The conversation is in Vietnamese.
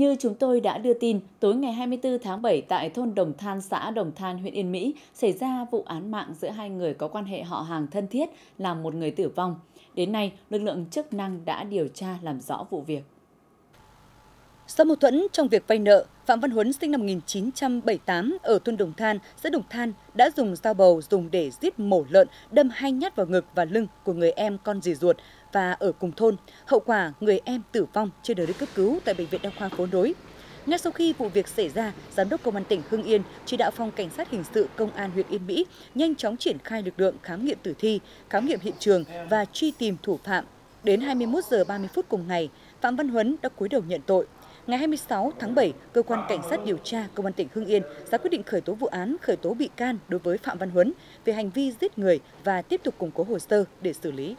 Như chúng tôi đã đưa tin, tối ngày 24 tháng 7 tại thôn Đồng Than, xã Đồng Than, huyện Yên Mỹ xảy ra vụ án mạng giữa hai người có quan hệ họ hàng thân thiết làm một người tử vong. Đến nay, lực lượng chức năng đã điều tra làm rõ vụ việc. Sau mâu thuẫn trong việc vay nợ, Phạm Văn Huấn sinh năm 1978 ở thôn Đồng Than, xã Đồng Than đã dùng dao bầu dùng để giết mổ lợn, đâm 2 nhát vào ngực và lưng của người em con dì ruột và ở cùng thôn. Hậu quả, người em tử vong trên đường đi cấp cứu tại bệnh viện đa khoa Phố Nối. Ngay sau khi vụ việc xảy ra, Giám đốc Công an tỉnh Hưng Yên chỉ đạo Phòng Cảnh sát Hình sự Công an huyện Yên Mỹ nhanh chóng triển khai lực lượng khám nghiệm tử thi, khám nghiệm hiện trường và truy tìm thủ phạm. Đến 21 giờ 30 phút cùng ngày, Phạm Văn Huấn đã cúi đầu nhận tội. Ngày 26 tháng 7, Cơ quan Cảnh sát điều tra Công an tỉnh Hưng Yên ra quyết định khởi tố vụ án, khởi tố bị can đối với Phạm Văn Huấn về hành vi giết người và tiếp tục củng cố hồ sơ để xử lý.